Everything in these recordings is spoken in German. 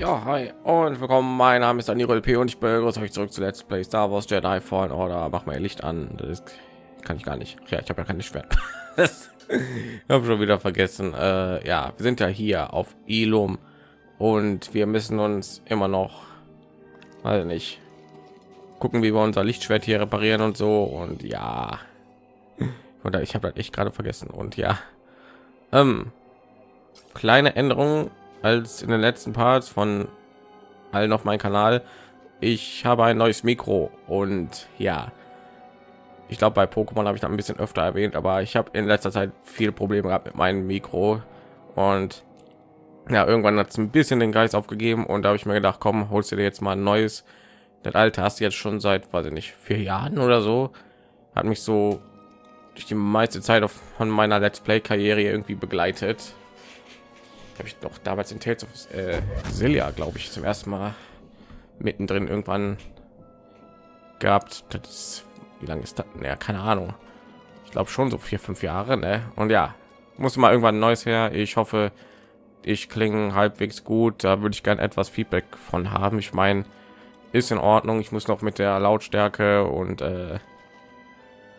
Ja, hi und willkommen, mein Name ist DanieruLP und ich begrüße euch zurück zu Let's Play Star Wars Jedi Fallen Order. Mach mal ihr Licht an, das kann ich gar nicht. Ja, ich habe ja keine Schwert. Ich habe schon wieder vergessen. Ja, wir sind ja hier auf Ilum und wir müssen uns immer noch, also nicht, gucken, wie wir unser Lichtschwert hier reparieren und so. Und ja, oder ich habe das echt gerade vergessen. Und ja, kleine Änderungen als in den letzten Parts von allen auf meinem Kanal. Ich habe ein neues Mikro und ja, ich glaube, bei Pokémon habe ich da ein bisschen öfter erwähnt, aber ich habe in letzter Zeit viele Probleme gehabt mit meinem Mikro und ja, irgendwann hat es ein bisschen den Geist aufgegeben und da habe ich mir gedacht, komm, holst du dir jetzt mal ein neues. Das alte hast du jetzt schon seit, weiß ich nicht, 4 Jahren oder so. Hat mich so durch die meiste Zeit von meiner Let's Play Karriere irgendwie begleitet. Habe ich doch damals in Tales of Cilia, glaube ich, zum ersten Mal mittendrin irgendwann gehabt. Das ist, wie lange ist das? Ja, keine Ahnung. Ich glaube schon so 4, 5 Jahre, ne? Und ja, muss mal irgendwann ein neues her. Ich hoffe, ich klinge halbwegs gut. Da würde ich gerne etwas Feedback von haben. Ich meine, ist in Ordnung. Ich muss noch mit der Lautstärke und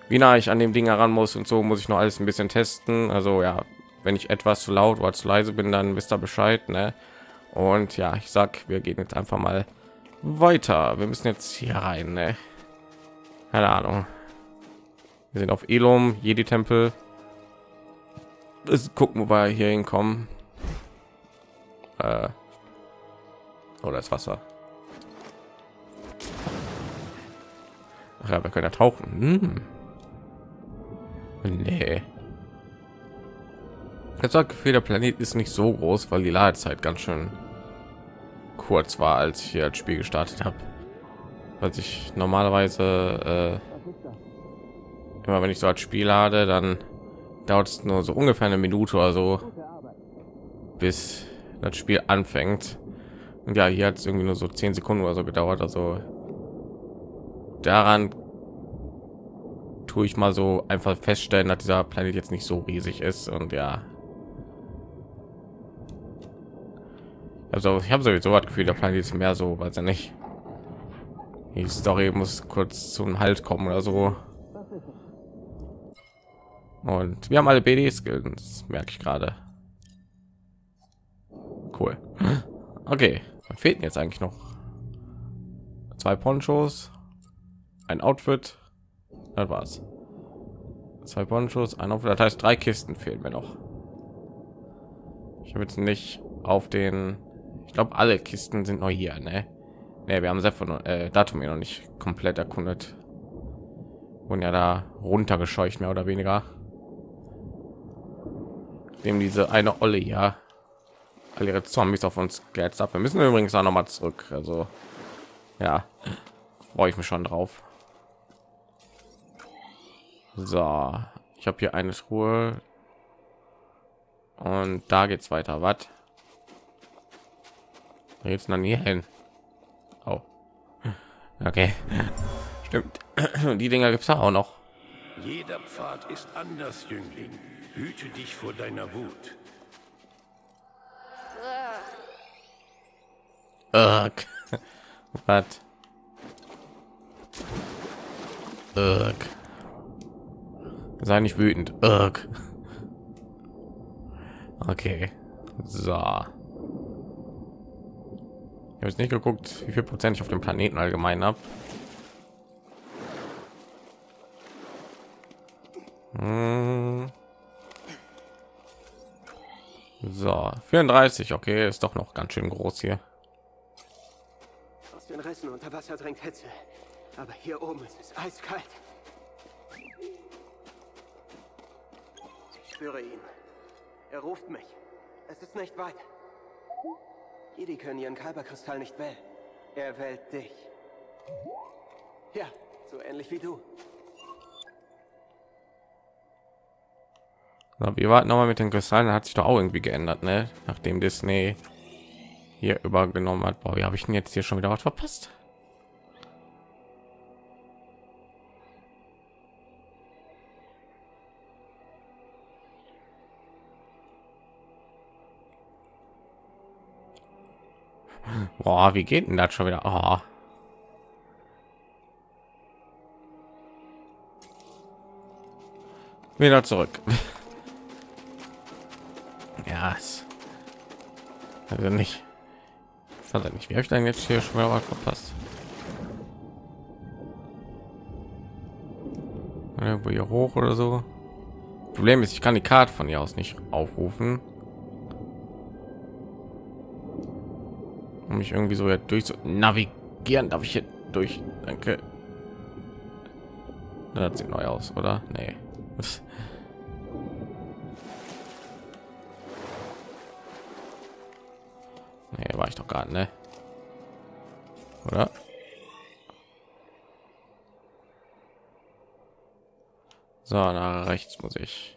wie nah ich an dem Ding heran muss und so, muss ich noch alles ein bisschen testen. Also ja, wenn ich etwas zu laut oder zu leise bin, dann wisst ihr Bescheid, ne? Und ja, ich sag, wir gehen jetzt einfach mal weiter. Wir müssen jetzt hier rein, ne? Keine Ahnung. Wir sind auf Ilum, Jedi-Tempel. Gucken, wo wir hier hinkommen. Oder das Wasser. Ach ja, wir können ja tauchen. Nee. Jetzt hat Gefühl, der Planet ist nicht so groß, weil die Ladezeit ganz schön kurz war, als ich hier das Spiel gestartet habe. Weil ich normalerweise immer, wenn ich so als Spiel lade, dann dauert es nur so ungefähr 1 Minute oder so, bis das Spiel anfängt. Und ja, hier hat es irgendwie nur so 10 Sekunden oder so gedauert. Also daran tue ich mal so einfach feststellen, dass dieser Planet jetzt nicht so riesig ist. Und ja, also ich habe sowieso das Gefühl, der Planet ist mehr so, weiß ja nicht, die Story muss kurz zum Halt kommen oder so. Und wir haben alle BD-Skills, merke ich gerade. Cool. Okay, was fehlt jetzt eigentlich noch? 2 Ponchos, ein Outfit, das war's. 2 Ponchos, ein Outfit, das heißt 3 Kisten fehlen mir noch. Ich habe jetzt nicht auf den, ich glaube, alle Kisten sind noch hier, ne? Ne, wir haben sehr von Datum noch nicht komplett erkundet. Wurden ja da runtergescheucht, mehr oder weniger. Nehmen diese eine Olle ja all ihre Zombies auf uns gehetzt ab. Wir müssen übrigens auch noch mal zurück. Also ja, freue ich mich schon drauf. So, ich habe hier eine Truhe und da geht's weiter. Was? Jetzt noch nie hin. Oh. Okay. Stimmt. Die Dinger gibt's auch noch. Jeder Pfad ist anders, Jüngling. Hüte dich vor deiner Wut. Was? Sei nicht wütend. Okay. So. Ich habe jetzt nicht geguckt, wie viel Prozent ich auf dem Planeten allgemein habe. So, 34, okay, ist doch noch ganz schön groß hier. Aus den Rissen unter Wasser drängt Hitze, aber hier oben ist es eiskalt. Ich spüre ihn. Er ruft mich. Es ist nicht weit. Jedi können ihren Kalberkristall nicht wählen. Er wählt dich. Ja, so ähnlich wie du. Wir warten noch mal mit den Kristallen, hat sich doch auch irgendwie geändert, ne? Nachdem Disney hier übergenommen hat. Boah, wie habe ich denn jetzt hier schon wieder was verpasst? Boah, wie geht denn das schon wieder? Oh. Wieder zurück. Ja, also nicht. Das hat nicht. Wie habe ich denn jetzt hier schon mal verpasst? Irgendwo hier hoch oder so. Problem ist, ich kann die Karte von hier aus nicht aufrufen, um mich irgendwie so durch zu navigieren. Darf ich hier durch? Danke. Das sieht neu aus, oder? Nee. Nee, war ich doch gerade, ne? Oder? So, nach rechts muss ich.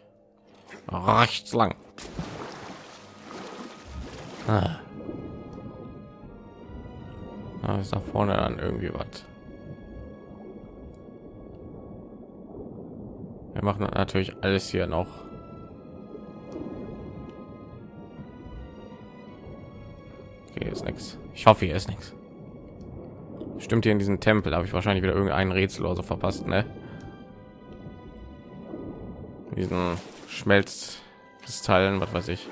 Rechts lang. Ah. Da ist nach vorne dann irgendwie was. Wir machen natürlich alles hier noch. Hier ist nichts. Ich hoffe, hier ist nichts. Stimmt, hier in diesem Tempel habe ich wahrscheinlich wieder irgendein Rätsel oder so verpasst, ne? Diesen Schmelzkristallen, was weiß ich.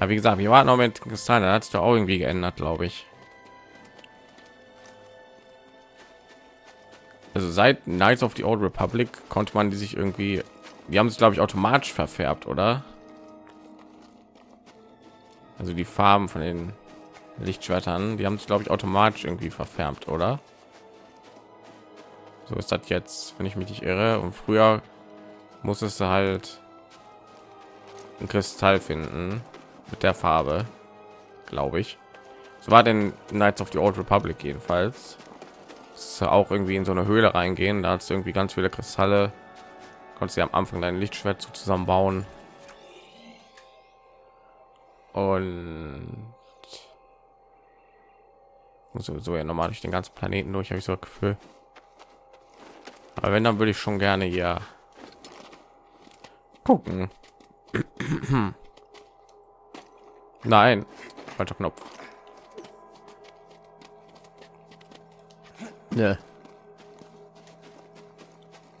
Ja, wie gesagt, wir waren noch mit Kristallen, da hat es doch auch irgendwie geändert, glaube ich. Also seit Knights of the Old Republic konnte man die sich irgendwie, die haben sich glaube ich automatisch verfärbt, oder? Also die Farben von den Lichtschwertern, die haben sich glaube ich automatisch irgendwie verfärbt, oder? So ist das jetzt, wenn ich mich nicht irre. Und früher musstest du halt ein Kristall finden mit der Farbe, glaube ich. So war denn Knights of the Old Republic jedenfalls. Auch irgendwie in so eine Höhle reingehen, da hat es irgendwie ganz viele Kristalle, konntest du am Anfang dein Lichtschwert so zusammenbauen und so ja normal durch den ganzen Planeten durch, habe ich so das Gefühl. Aber wenn, dann würde ich schon gerne hier gucken. Nein, falscher Knopf. Nee.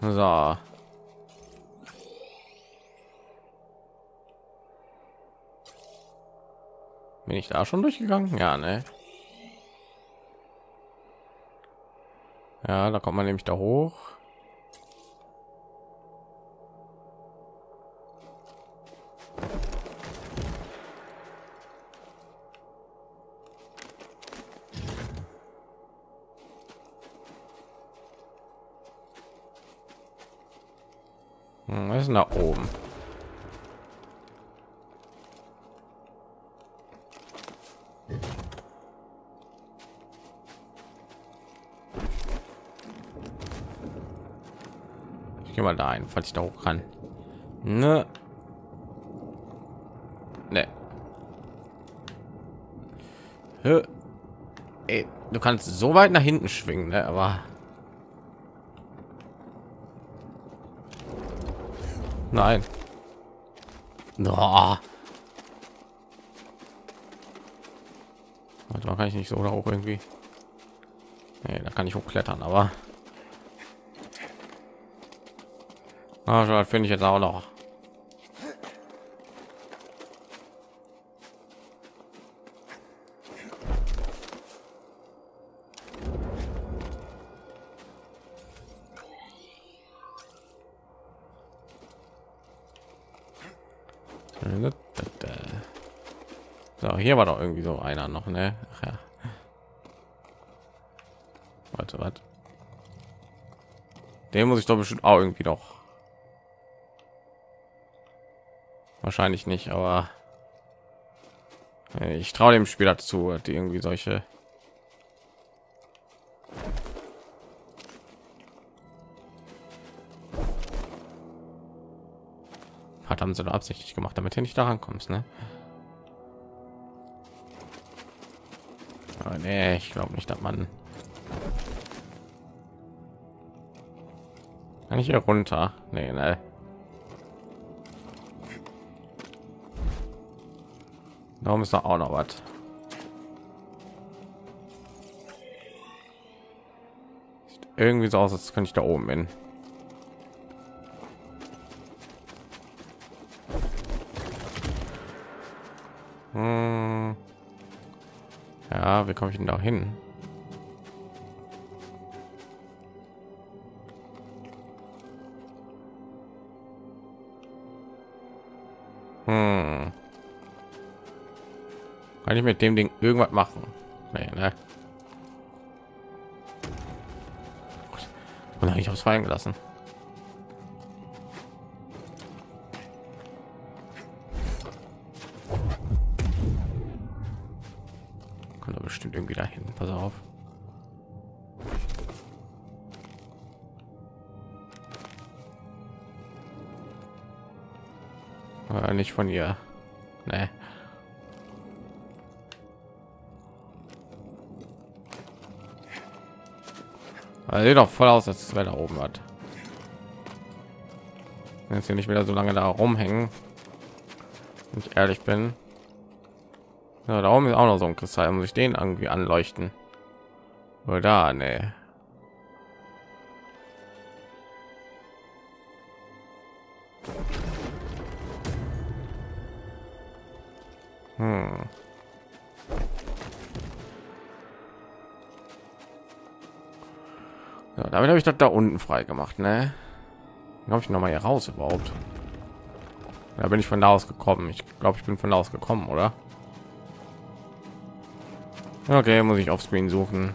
So. Bin ich da schon durchgegangen? Ja, ne. Ja, da kommt man nämlich da hoch. Was ist nach oben? Ich gehe mal da ein, falls ich da hoch kann. Ne. Ne. Ey, du kannst so weit nach hinten schwingen, ne? Aber nein. Oh. Da kann ich nicht so oder auch irgendwie. Nee, da kann ich hochklettern, aber das finde ich jetzt auch noch. So, hier war doch irgendwie so einer noch, ne? Ach ja. Warte, was? Den muss ich doch bestimmt auch irgendwie doch. Wahrscheinlich nicht, aber ich traue dem Spieler zu, die irgendwie solche. Hat haben sie da absichtlich gemacht, damit hier nicht daran kommst, ne? Nee, ich glaube nicht, dass man kann ich hier runter. Nee, ne. Darum ist da auch noch was. sieht irgendwie so aus, als könnte ich da oben hin. Ja, wie komme ich denn da hin? Kann ich mit dem Ding irgendwas machen? Nee, ne? Und ich habe es fallen gelassen. Kann da bestimmt irgendwie dahin. Pass auf. Aber nicht von ihr. Nee. Also sieht doch voll aus, dass es weiter oben hat. Jetzt hier nicht wieder so lange da rumhängen. Wenn ich ehrlich bin. Ja, da oben ist auch noch so ein Kristall. Muss ich den irgendwie anleuchten? Oder da, ne? So, damit habe ich das da unten frei gemacht, ne? Glaube ich noch mal hier raus überhaupt? Da bin ich von da aus gekommen. Ich glaube, ich bin von da aus gekommen, oder? Okay, muss ich auf Screen suchen.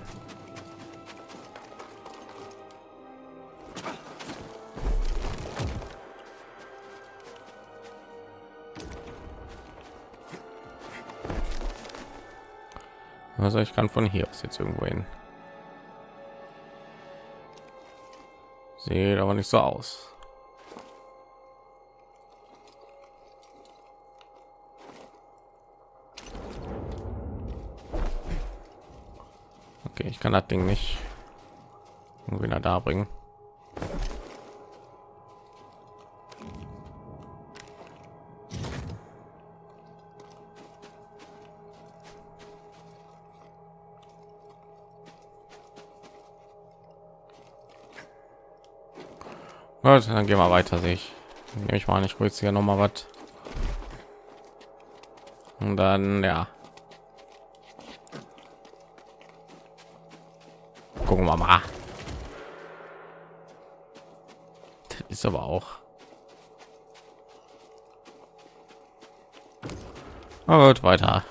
Also ich kann von hier aus jetzt irgendwo hin. Sieht aber nicht so aus. Okay, ich kann das Ding nicht irgendwie nach da bringen. Gut, dann gehen wir weiter. Sich nehme ich mal nicht kurz hier noch mal was und dann ja gucken wir mal. Das ist aber auch gut, weiter.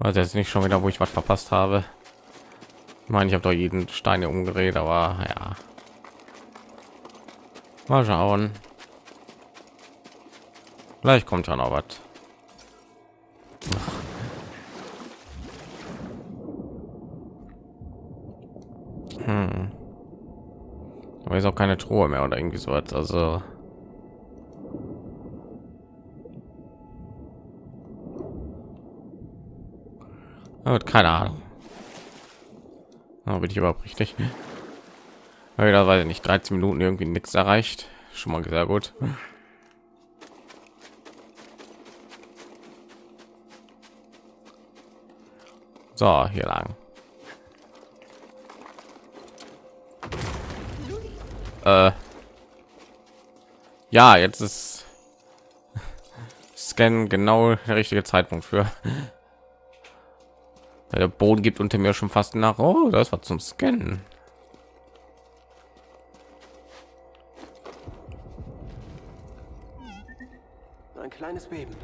Also jetzt nicht schon wieder, wo ich was verpasst habe. Ich meine, ich habe doch jeden Stein hier umgedreht, aber ja. Mal schauen. Vielleicht kommt schon noch was. Aber ist auch keine Truhe mehr oder irgendwie so was. Also aber keine Ahnung. Aber bin ich überhaupt richtig? Wieder, weiß ich nicht, 13 Minuten irgendwie nichts erreicht, schon mal sehr gut. So, hier lang. Ja, jetzt ist Scan genau der richtige Zeitpunkt für. Der Boden gibt unter mir schon fast nach. Oh, das war zum Scannen. Kleines Beben.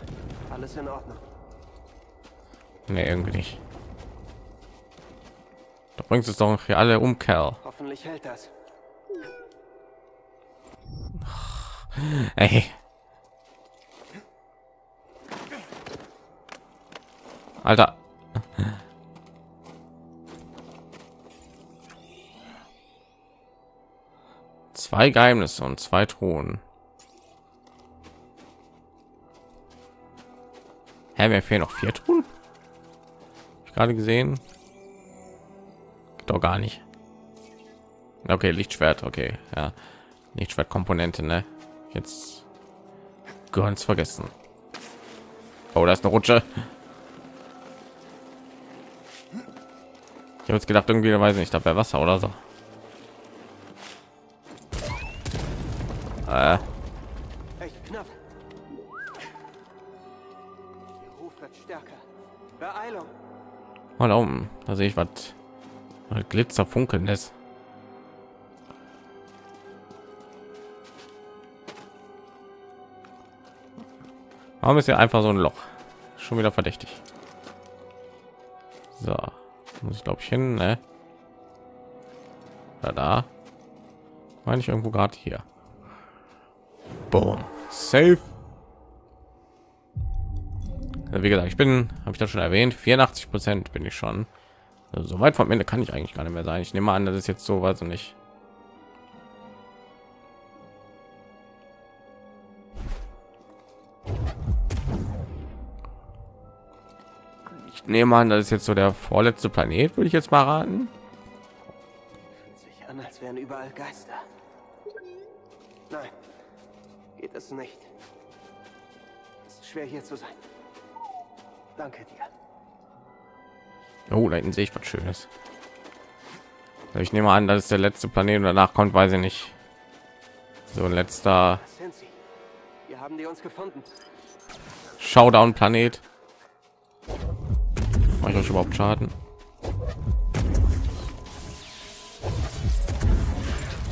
Alles in Ordnung. Nee, irgendwie nicht. Da bringt es doch für alle um, Kerl. Hoffentlich hält das. Ach, ey. Alter. Zwei Geheimnisse und zwei Truhen. Hä, mir fehlen noch 4 Truhen. Hab ich gerade gesehen. Geht doch gar nicht. Okay, Lichtschwert, okay, ja, Lichtschwertkomponente, ne? Jetzt ganz vergessen. Oh, da ist eine Rutsche. Ich habe jetzt gedacht, irgendwie, weiß nicht, da wäre Wasser oder so. Echt knapp. Der Ruf wird stärker. Beeilung. Mal da oben. Da sehe ich was. Glitzerfunkeln ist. Warum ist ja einfach so ein Loch? Schon wieder verdächtig. So, muss ich glaube ich hin, ne? Da meine ich irgendwo gerade hier. Boom. Safe. Also wie gesagt, ich bin, habe ich das schon erwähnt, 84% bin ich schon. Also so weit vom Ende kann ich eigentlich gar nicht mehr sein. Ich nehme an, das ist jetzt so, weiß ich nicht. Ich nehme an, das ist jetzt so der vorletzte Planet, würde ich jetzt mal raten. Fühlt sich an, als wären überall Geister. Nein, geht es nicht. Es ist schwer hier zu sein. Danke dir. Oh, da hinten sehe ich was Schönes. Ich nehme an, das ist der letzte Planet und danach kommt, weiß ich nicht. So ein letzter. Wir haben die uns gefunden. Showdown Planet. Mache ich euch überhaupt Schaden?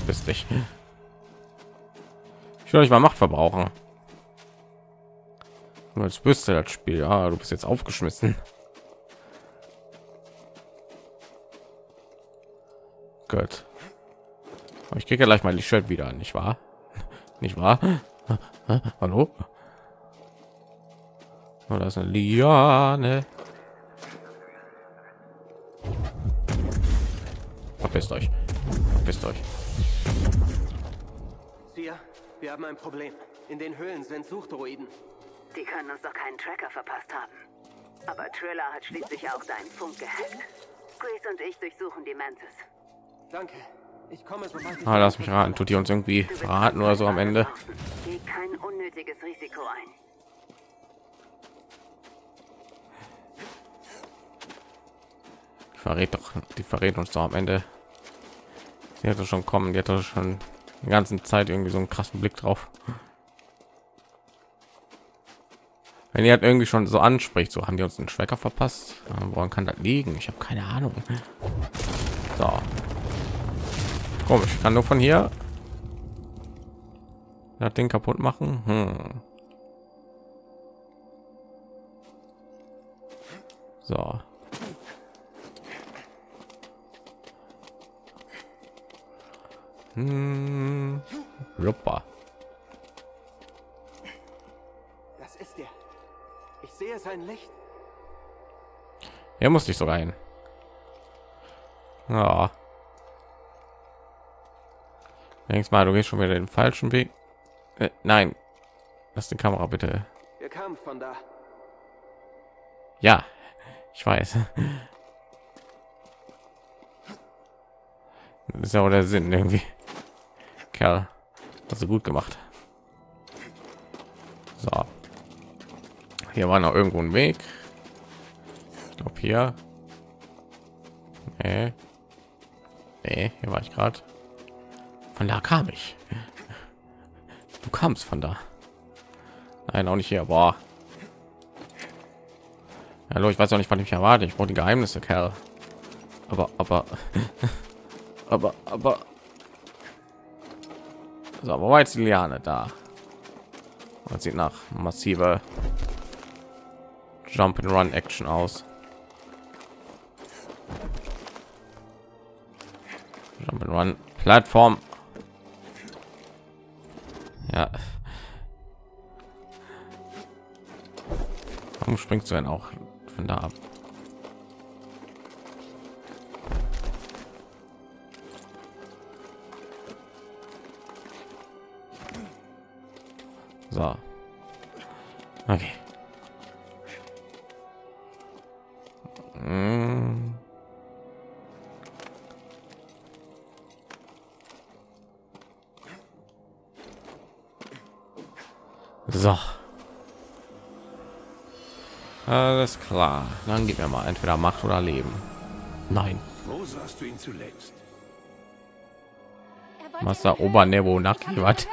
Bist dich. Ich will euch mal Macht verbrauchen. Jetzt wüsste das Spiel. Ah, du bist jetzt aufgeschmissen. Gut. Ich kriege ja gleich mal die Shirt wieder, nicht wahr? Nicht wahr? Hallo? Oh, das ist eine Liane. Verpisst euch. Verpisst euch. Wir haben ein Problem. In den Höhlen sind Suchdroiden. Die können uns doch keinen Tracker verpasst haben. Aber Triller hat schließlich auch deinen Funk gehackt. Grace und ich durchsuchen die Mantis. Danke. Ich komme so weit. Ah, lass mich raten. Tut die uns irgendwie verraten oder so am Ende? Geh kein unnötiges Risiko ein. Verrät doch, die verrät uns doch am Ende. Die hätte schon kommen, die hätte schon die ganze Zeit irgendwie so einen krassen Blick drauf. Wenn ihr halt irgendwie schon so anspricht, so haben die uns einen Tracker verpasst. Woran kann das liegen? Ich habe keine Ahnung. So. Komisch, ich kann nur von hier das Ding kaputt machen. So. Das ist der. Ich sehe sein Licht. Er muss dich so rein. Ja. Denkst mal, du gehst schon wieder den falschen Weg. Nein, lass die Kamera bitte. Wir kamen von da. Ja, ich weiß. Das ist ja auch der Sinn irgendwie. Kerl, hast du gut gemacht. So, hier war noch irgendwo ein Weg. Ich glaube hier. Nee. Nee, hier war ich gerade. Von da kam ich. Du kamst von da. Nein, auch nicht hier. Boah. Hallo, ich weiß auch nicht, was ich erwarte. Ich brauche die Geheimnisse, Kerl. Aber. So, wo war jetzt die Liane da? Man sieht nach massiver Jump and Run Action aus. Jump and Run Plattform. Ja. Warum springst du denn auch von da ab? So. Okay. So. Alles klar. Dann gib mir mal entweder Macht oder Leben. Nein. Wo sahst du ihn zuletzt? Master Obernevo Naki, was?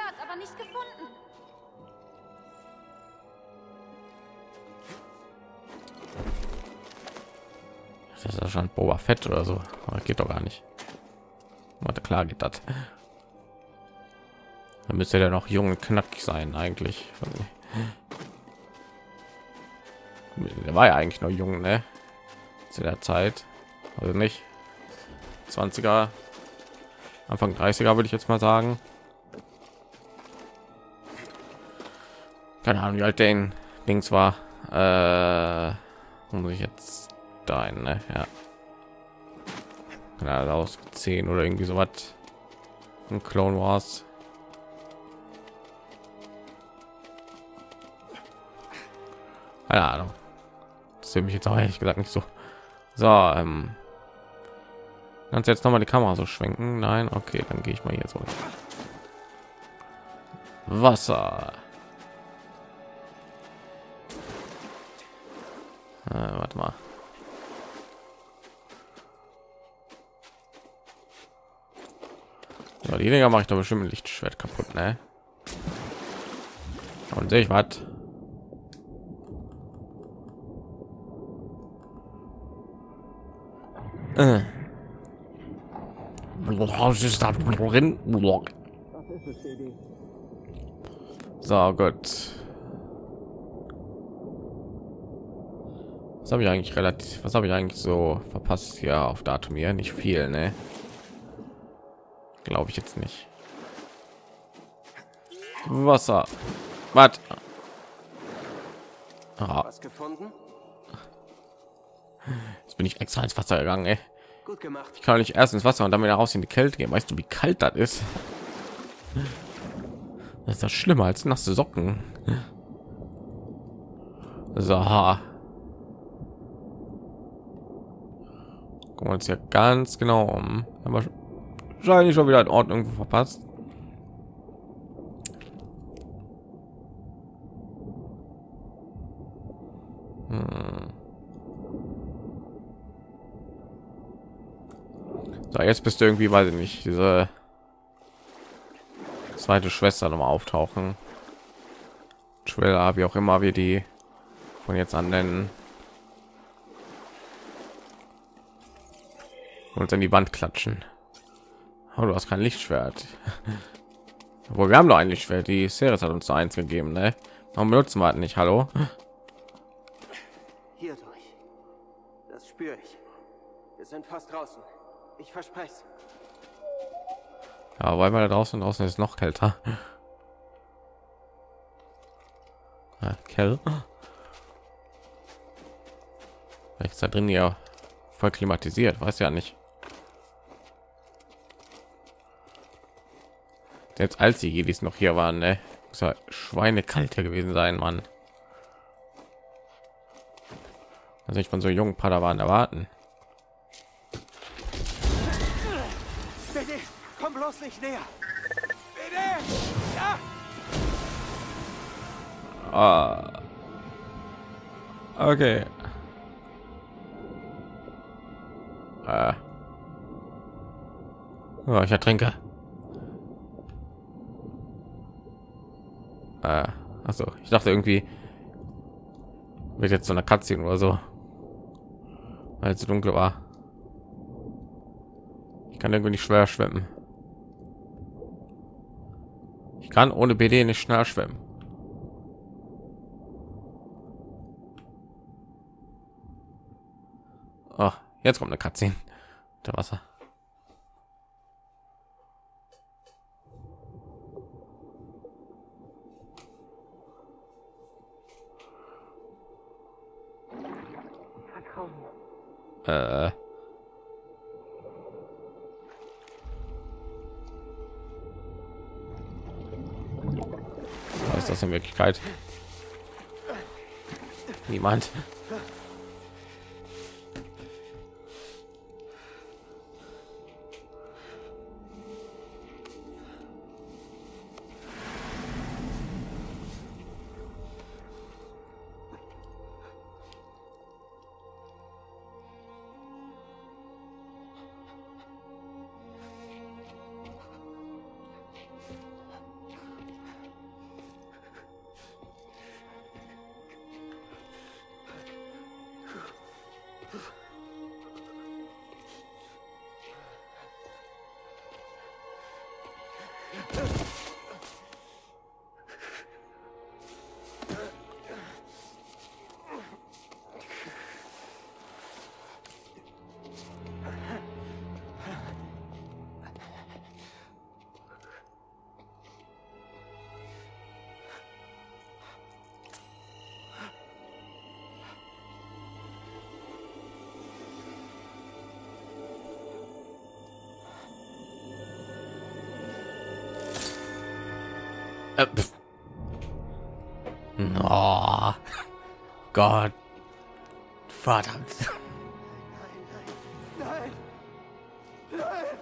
Das ist ja schon Boba Fett oder so. Aber geht doch gar nicht. Warte, klar geht das. Dann müsste der noch jung und knackig sein eigentlich. Der war ja eigentlich noch jung, ne? Zu der Zeit. Also nicht 20er, Anfang 30er würde ich jetzt mal sagen. Keine Ahnung, wie alt den Dings war. Muss ich jetzt dahin, ne? Ja. Keine Ahnung, aus 10 oder irgendwie so was. Ein Clone Wars. Keine Ahnung. Das will mich jetzt auch ehrlich gesagt nicht so. So, kannst du jetzt noch mal die Kamera so schwenken? Nein, okay, dann gehe ich mal hier so. Wasser. Warte mal. So, die Dinger mache ich doch bestimmt mit Lichtschwert kaputt, ne? Und sehe ich was? So gut. Was habe ich eigentlich relativ? Was habe ich eigentlich so verpasst? Ja, auf Datum hier nicht viel, ne? Glaube ich jetzt nicht. Wasser. Was? Ah. Was gefunden? Jetzt bin ich extra ins Wasser gegangen, ey. Gut gemacht. Ich kann nicht erst ins Wasser und dann wieder raus in die Kälte gehen. Weißt du, wie kalt das ist? Das ist das schlimmer als nasse Socken. So. Gucken wir uns ja ganz genau um. Haben wir wahrscheinlich schon wieder einen Ort irgendwo verpasst. So, jetzt bist du irgendwie, weiß ich nicht, diese zweite Schwester nochmal auftauchen. Trailer, wie auch immer wir die von jetzt an nennen. Und an die Wand klatschen. Oh, du hast kein Lichtschwert. Obwohl, wir haben doch ein Lichtschwert. Die Series hat uns da eins gegeben, ne? Warum benutzen wir halt nicht? Hallo? Hier durch. Das spüre ich. Wir sind fast draußen. Ich verspreche es. Ja, weil wir da draußen ist noch kälter. Ja, vielleicht ist da drin ja voll klimatisiert, weiß ja nicht. Selbst als die Jedis noch hier waren, ne? Muss ja schweinekalt hier gewesen sein, Mann. Also ich von so jungen Padawan erwarten. Nicht näher. Ja. Ah. Okay. Ah. Oh, ich ertrinke. Ah. Also, ich dachte irgendwie wird jetzt so eine Cutscene oder so, weil es dunkel war. Ich kann irgendwie nicht schwer schwimmen. Kann ohne BD nicht schnell schwimmen. Ach, jetzt kommt eine Katze unter Wasser. Ist das in Wirklichkeit? Niemand. Oh Gott, verdammt. Nein, nein, nein, nein.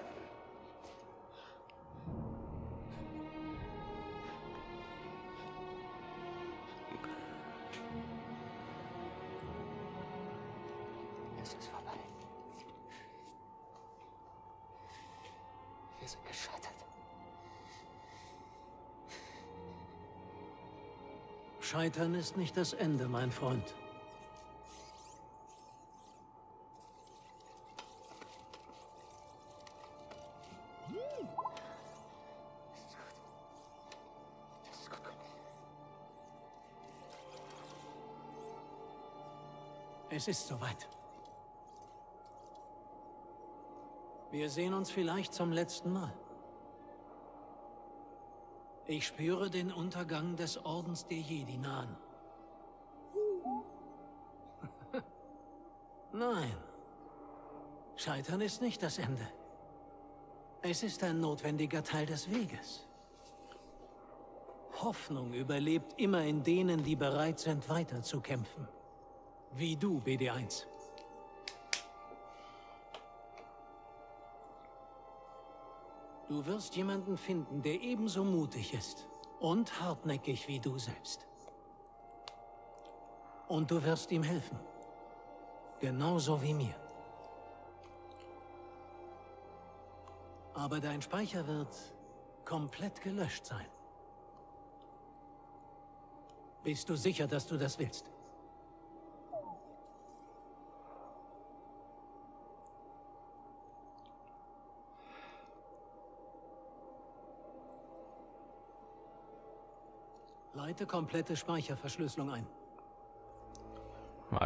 Es ist vorbei. Wir sind gescheitert. Scheitern ist nicht das Ende, mein Freund. Es ist soweit. Wir sehen uns vielleicht zum letzten Mal. Ich spüre den Untergang des Ordens der Jedi nahen. Nein. Scheitern ist nicht das Ende. Es ist ein notwendiger Teil des Weges. Hoffnung überlebt immer in denen, die bereit sind, weiterzukämpfen. Wie du, BD-1. Du wirst jemanden finden, der ebenso mutig ist und hartnäckig wie du selbst. Und du wirst ihm helfen. Genauso wie mir. Aber dein Speicher wird komplett gelöscht sein. Bist du sicher, dass du das willst? Leite komplette Speicherverschlüsselung ein.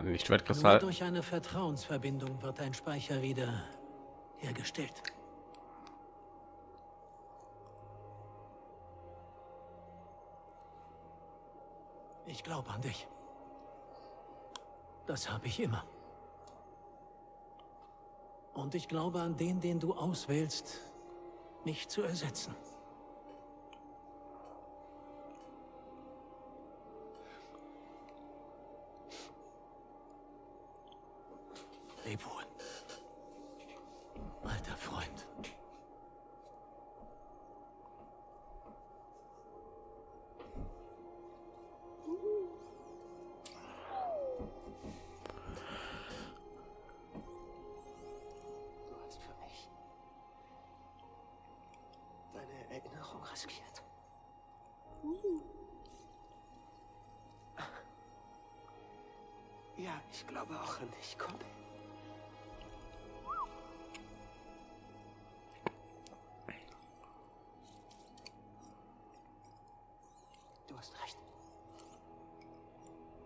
Lichtschwertkristall. Nur durch eine Vertrauensverbindung wird dein Speicher wieder hergestellt. Ich glaube an dich. Das habe ich immer. Und ich glaube an den, den du auswählst, mich zu ersetzen. Leb wohl, alter Freund. Du hast für mich deine Erinnerung riskiert. Ja, ich glaube auch an dich, Kumpel.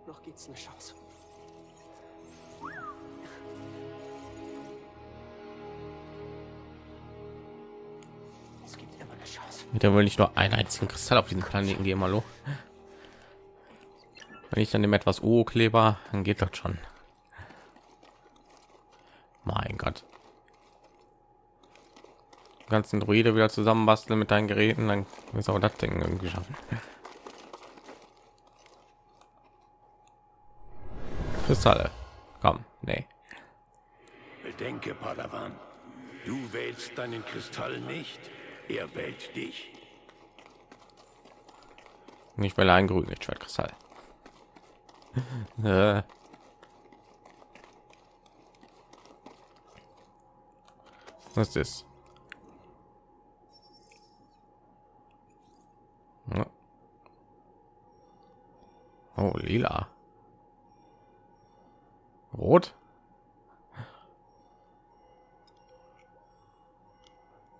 Noch gibt's eine Chance. Es gibt immer eine Chance. Mit der wohl nicht nur einen einzigen Kristall auf diesem Planeten gehen, mal los. Wenn ich dann dem etwas O-Kleber, dann geht das schon. Mein Gott. Den ganzen Druide wieder zusammenbasteln mit deinen Geräten, dann ist aber das Ding irgendwie schaffen. Kristalle. Komm, nee. Bedenke, Padawan. Du wählst deinen Kristall nicht. Er wählt dich. Nicht weil er ein grünes Lichtschwertkristall. Was ist? Ja. Oh, lila. Rot.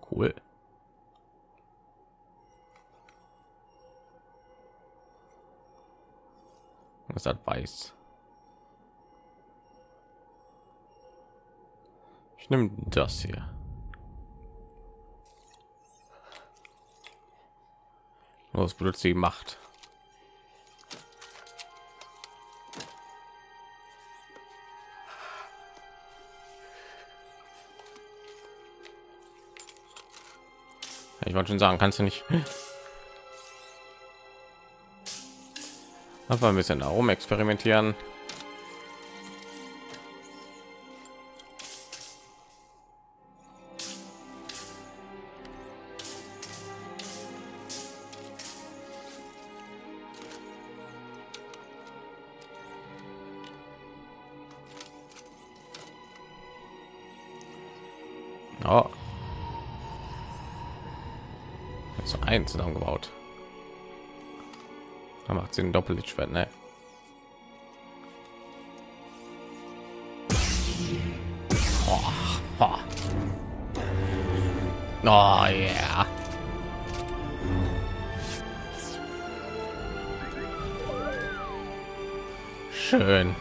Cool. Was hat weiß? Ich nehme das hier. Was benutzt die Macht? Ich wollte schon sagen, kannst du nicht einfach ein bisschen darum experimentieren. Oh. So ein zusammengebaut. Da macht sie ein Doppellichtschwert, ne? Oh, oh. Oh, yeah. Schön.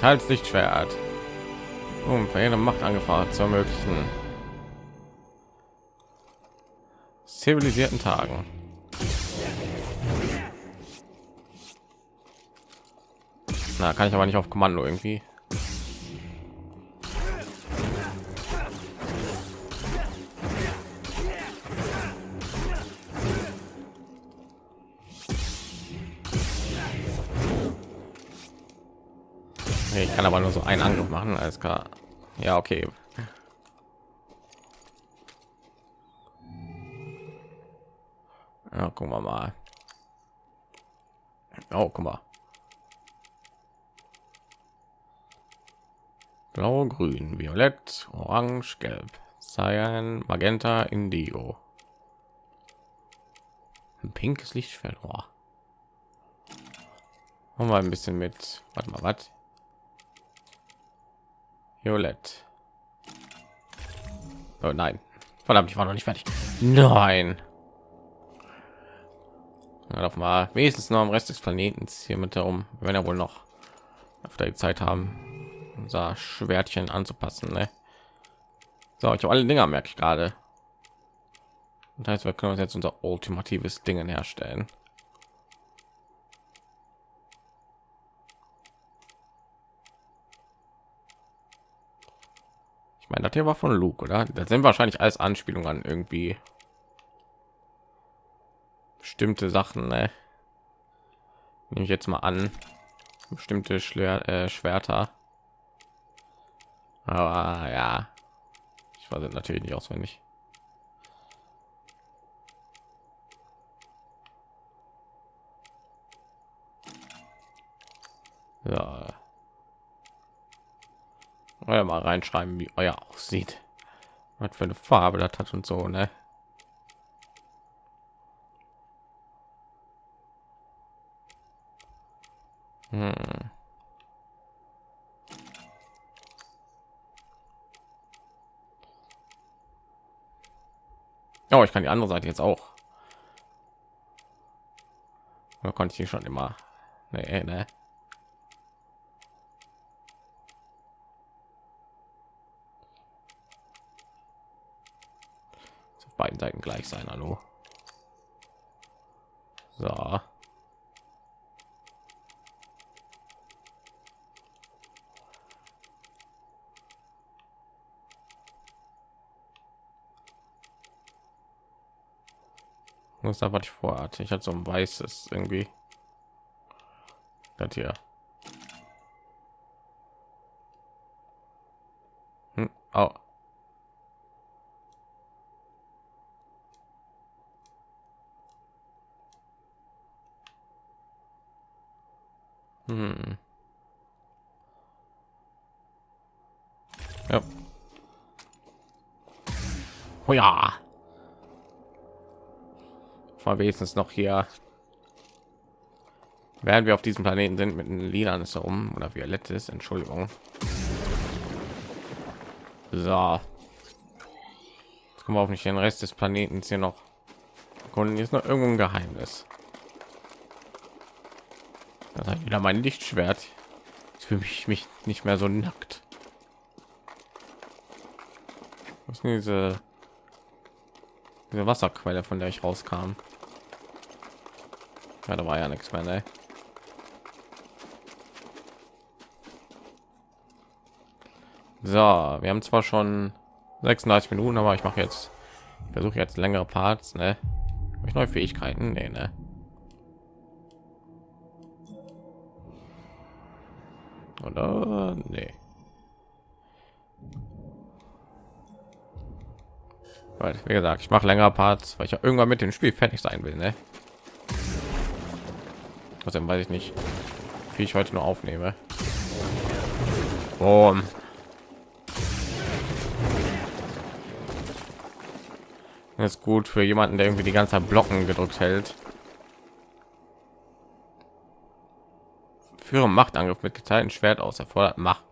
Teils Lichtschwert. Um verhindern Machtangriff zu ermöglichen. Zivilisierten Tagen. Na, kann ich aber nicht auf Kommando irgendwie. Nee, ich kann aber nur so einen Angriff machen, alles klar. Ja, okay. Ja, gucken wir mal. Oh, guck mal. Blau, grün, violett, orange, gelb, cyan, magenta, indigo. Ein pinkes Lichtschwert. Oh. Und mal ein bisschen mit, warte mal, was? Violett. Oh nein. Verdammt, ich war noch nicht fertig. Nein. Auf mal wenigstens noch am Rest des Planeten hier mit darum, wenn er wohl noch auf der Zeit haben, unser Schwertchen anzupassen, ne? So, ich habe alle Dinger, merke ich gerade. Das heißt, wir können uns jetzt unser ultimatives Dingen herstellen. Ich meine, das hier war von Luke, oder? Das sind wahrscheinlich alles Anspielungen an irgendwie bestimmte Sachen, ne? Nehme ich jetzt mal an, bestimmte Schwerter. Aber ja, ich weiß natürlich nicht auswendig. Ja. Oder mal reinschreiben, wie euer aussieht, was für eine Farbe das hat und so, ne? Oh, ich kann die andere Seite jetzt auch. Da konnte ich hier schon immer. Nee, ne? Auf beiden Seiten gleich sein, hallo. So. Muss da was ich vorhat. Ich hatte so ein weißes irgendwie. Das hier. Hm. Oh. Hm. Ja. Oh ja. Mal wenigstens noch hier, während wir auf diesem Planeten sind, mit den Lilan ist herum oder violettes, Entschuldigung. So, jetzt kommen wir auf nicht den Rest des Planeten hier noch. Hier ist noch irgendein Geheimnis. Da habe ich wieder mein Lichtschwert. Jetzt fühle ich mich nicht mehr so nackt. Was ist denn diese Wasserquelle, von der ich rauskam? Ja, da war ja nichts mehr, ne? So, wir haben zwar schon 36 Minuten, aber ich mache jetzt, versuche jetzt längere Parts, ne? Habe ich neue Fähigkeiten? Nee, ne? Oder nee. Weil, wie gesagt, ich mache längere Parts, weil ich ja irgendwann mit dem Spiel fertig sein will, ne? Also weiß ich nicht, wie ich heute nur aufnehme. Boom. Das ist gut für jemanden, der irgendwie die ganze Zeit Blocken gedrückt hält. Führe Machtangriff mit geteiltem Schwert aus, erfordert Macht.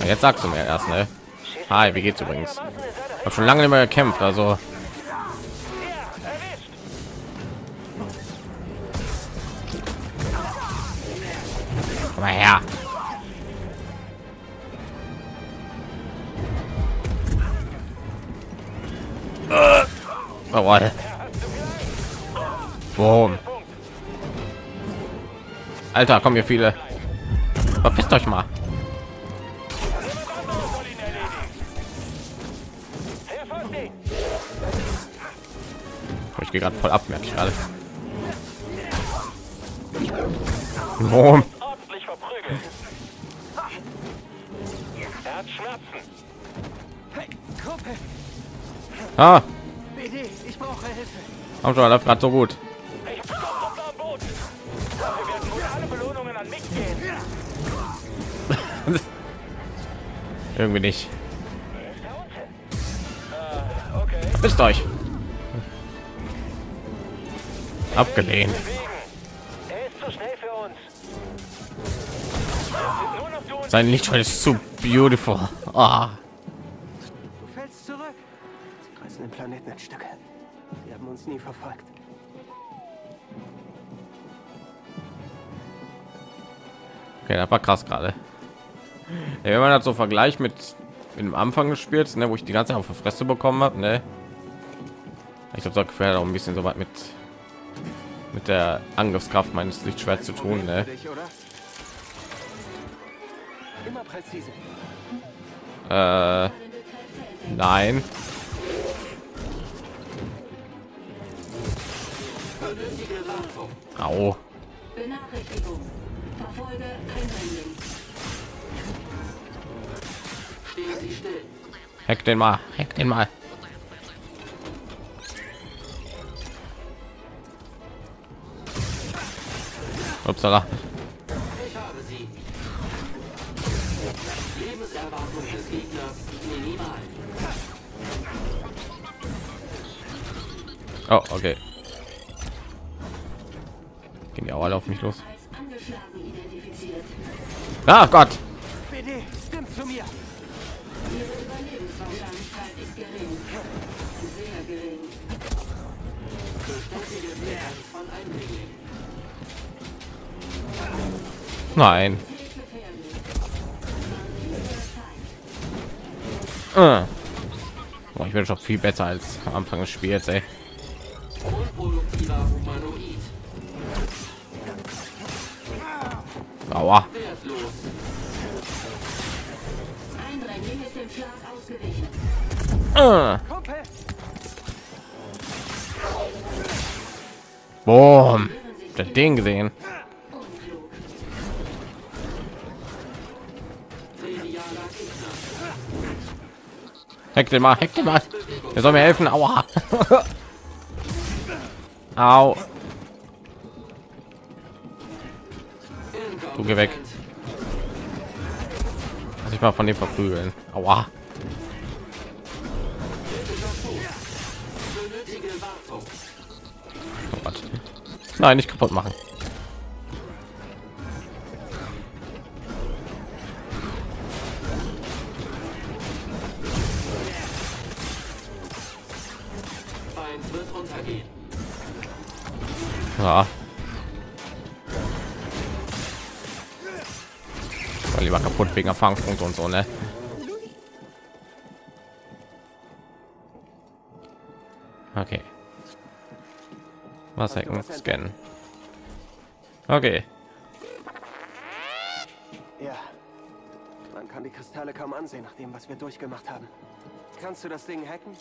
Ja, jetzt sagst du mir erst, ne? Hi, wie geht's übrigens? Ich habe schon lange nicht mehr gekämpft, also. Komm mal her. Oh, boom. Alter, kommen hier viele. Verpisst euch mal. Ich gehe gerade voll ab, merke ich gerade. Boom. Ah. Ich brauche Hilfe. Komm schon, läuft gerade so gut. Ich bin komplett am Boden. Wir werden wohl alle Belohnungen an mich gehen. Irgendwie nicht. Okay. Bist euch. Abgelehnt. Er ist zu schnell für uns. Sein Lichtschwert ist zu beautiful. Ah. Planeten in Stücke. Die haben uns nie verfolgt. Okay, das war krass gerade. Ja, wenn man das so vergleicht mit dem Anfang des Spiels, ne, wo ich die ganze Zeit auf die Fresse bekommen habe, ne? Ich habe ungefähr auch ein bisschen so weit mit der Angriffskraft meines Lichtschwerts zu tun, ne? Immer präzise. Nein. Au. Benachrichtigung. Verfolge Einheimling. Stehen Sie still. Hack den mal. Hack den mal. Upsala. Ich habe sie. Lebenserwartung des Gegners minimal. Oh, okay. Gehen die auch alle auf mich los. Ah Gott! BD, stimmt zu mir. Ihre Überlebenswahrscheinlichkeit ist gering. Sehr gering. Beständiges Wert von Einwilligen. Nein. Boah, ich bin schon viel besser als am Anfang des Spiels, ey. Aua. Boom. Das Ding gesehen. Heck den mal, der soll mir helfen. Aua. Au. Du geh weg. Lass ich mal von dem verprügeln. Aua. Oh Gott. Nein, nicht kaputt machen. Ja. Lieber kaputt wegen Erfahrungspunkte und so, ne? Okay. Was hacken? Scannen. Okay. Ja. Man kann die Kristalle kaum ansehen, nachdem was wir durchgemacht haben. Kannst du das Ding hacken?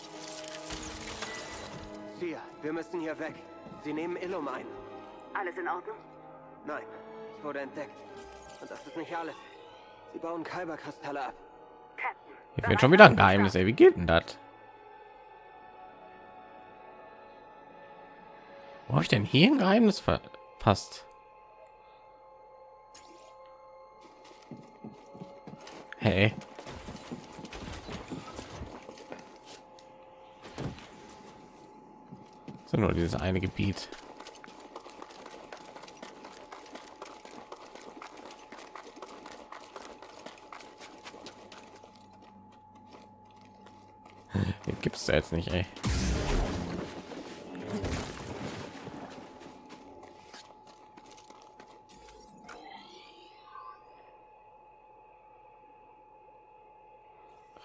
Wir müssen hier weg. Sie nehmen Illum ein. Alles in Ordnung? Nein. Ich wurde entdeckt. Und das ist nicht alles. Sie bauen Kyberkristalle ab. Captain, ich bin schon wieder ein Geheimnis. Ey, wie geht denn das? Wo habe ich denn hier ein Geheimnis verpasst? Hey. So, nur dieses eine Gebiet. Gibt es da jetzt nicht, ey.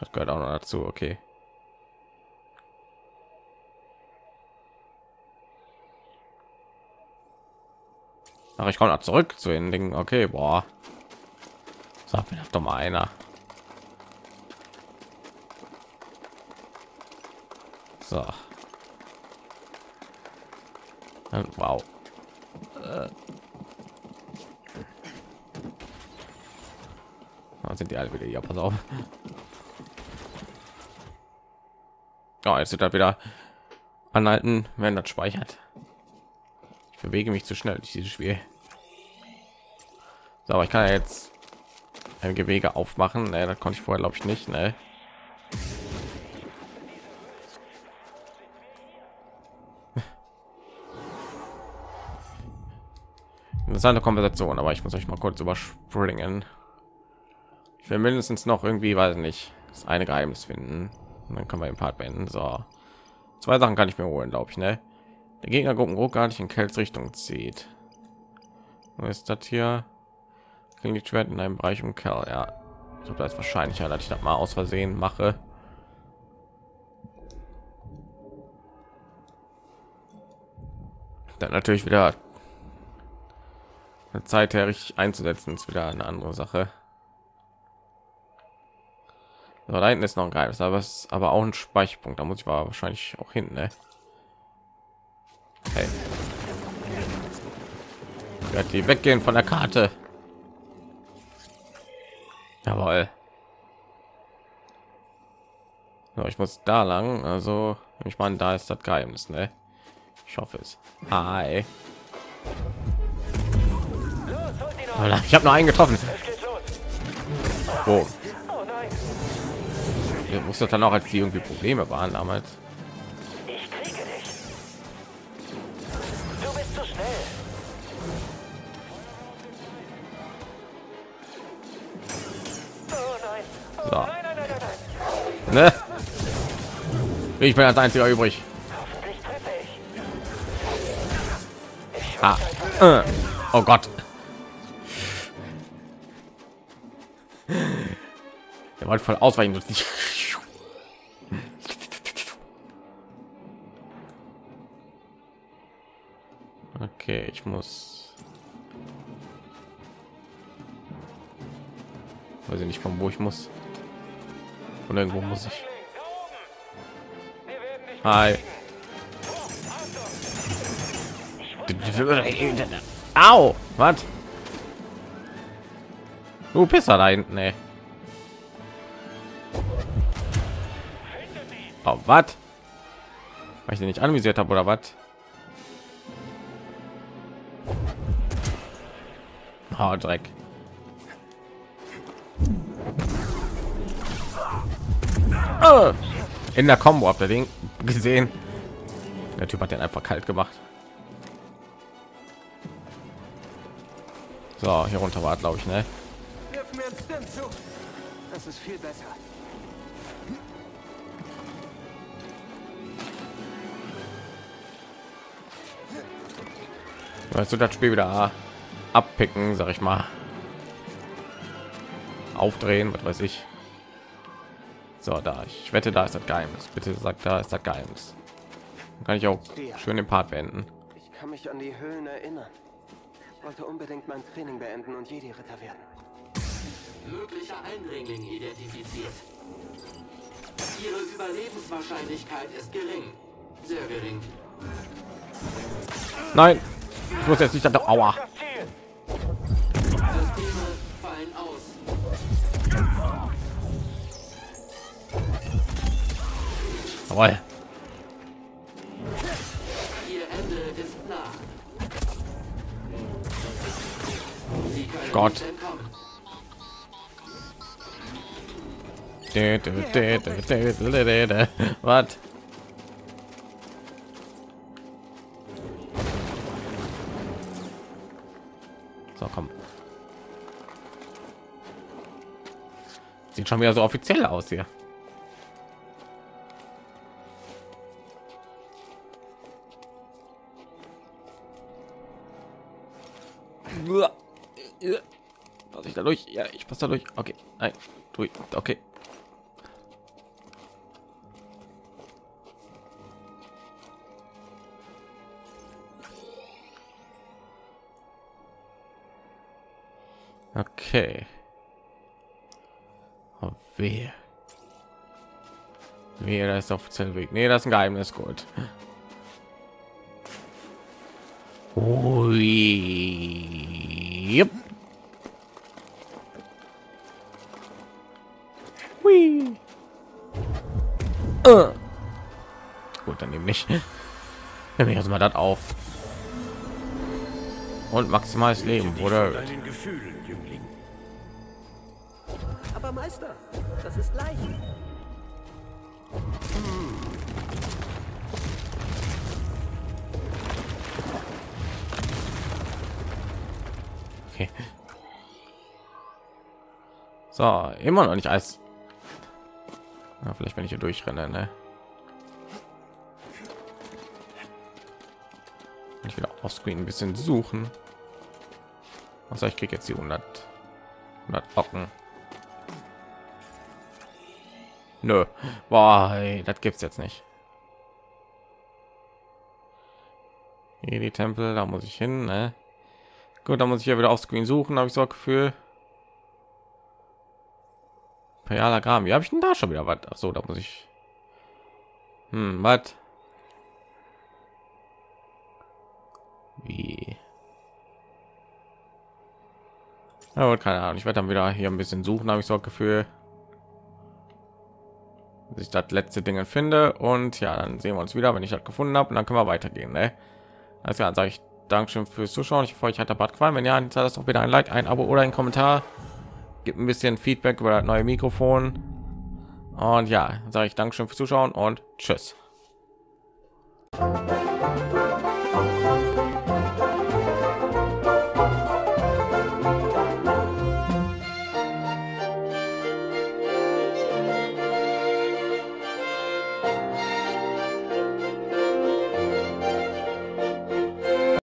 Das gehört auch noch dazu, okay. Ach, ich komme noch zurück zu den Dingen, okay, boah. Sag mir doch mal einer. So. Wow. Sind die alle wieder hier? Pass auf. Ja, jetzt wird da wieder anhalten, wenn das speichert. Ich bewege mich zu schnell durch dieses Spiel. So, aber ich kann ja jetzt ein Gewege aufmachen. Ne, das konnte ich vorher, glaube ich, nicht. Ne? Interessante Konversation, aber ich muss euch mal kurz überspringen. Ich will mindestens noch irgendwie, weiß nicht, das eine Geheimnis finden. Und dann können wir den Part beenden. So, zwei Sachen kann ich mir holen, glaube ich, ne? Der Gegnergruppen ruckartig in Kells Richtung zieht. Wo ist das hier? Klingt die Schwert in einem Bereich um Kell. Ja, ich glaube, da ist wahrscheinlicher, dass ich das mal aus Versehen mache. Dann natürlich wieder eine Zeit her richtig einzusetzen, ist wieder eine andere Sache. So, da hinten ist noch ein Geheimnis, aber es ist aber auch ein Speicherpunkt. Da muss ich wahrscheinlich auch hin, ne? Hey. Wird die weggehen von der Karte? Jawohl. So, ich muss da lang, also ich meine, da ist das Geheimnis, ne? Ich hoffe es. Hi. Ich habe noch einen getroffen. Oh. Ich wusste dann auch, als die irgendwie Probleme waren damals. Ich kriege dich. Du bist zu schnell. So. Ne? Ich bin als einziger übrig. Ah. Oh Gott. Der wollte voll ausweichen. Okay, ich muss, weiß ich nicht, von wo ich muss. Von irgendwo muss ich. Hi. Au, was? Du Pisser da hinten, ey. Oh, was? Weil ich den nicht anvisiert habe oder was? Oh, Dreck. Oh, in der Combo habt ihr den gesehen. Der Typ hat den einfach kalt gemacht. So, hier runter war, glaube ich, ne? Das ist viel besser. Weißt du, das Spiel wieder abpicken, sag ich mal. Aufdrehen, was weiß ich. So, da, ich wette, da ist das Geheimnis. Bitte sagt, da ist das Geheimnis. Dann kann ich auch schön den Part beenden. Ich kann mich an die Höhlen erinnern. Ich wollte unbedingt mein Training beenden und Jedi-Ritter werden. Möglicher Eindringling identifiziert. Ihre Überlebenswahrscheinlichkeit ist gering. Sehr gering. Nein, ich muss jetzt nicht an. Aua. Systeme fallen aus. Jawohl. Ihr Ende ist nah. Gott. Was? So, komm. Sieht schon wieder so offiziell aus hier. Pass ich da durch? Ja, ich passe da durch. Okay, nein, durch. Okay. Okay. Oh, wehe. Wehe, da ist der offizielle Weg. Nee, das ist ein Geheimnis. Gut. Ui. Yep. Ui. Gut, dann nehme ich. Nehme ich erstmal das auf. Und maximales Leben, oder? Aber Meister, das ist leicht. Okay. So, immer noch nicht Eis. Ja, vielleicht wenn ich hier durchrenne, ne? Kann ich wieder auf Screen ein bisschen suchen. Also ich kriege jetzt die 100 Bocken. Nö, boah, hey, das gibt's jetzt nicht. Hier die Tempel, da muss ich hin. Ne? Gut, da muss ich ja wieder auf Screen suchen, habe ich so ein Gefühl. Payalagram, wie habe ich denn da schon wieder was? Ach so, da muss ich. Was? Wie? Ja, keine Ahnung. Ich werde dann wieder hier ein bisschen suchen, habe ich so ein Gefühl. Dass ich das letzte Dinge finde und ja, dann sehen wir uns wieder, wenn ich das gefunden habe und dann können wir weitergehen. Ne? Also ja, dann sage ich Dankeschön fürs Zuschauen. Ich freue mich, hat der Bart gefallen. Wenn ja, dann zahlt das doch wieder ein Like, ein Abo oder ein Kommentar. Gibt ein bisschen Feedback über das neue Mikrofon. Und ja, sage ich Dankeschön fürs Zuschauen und tschüss.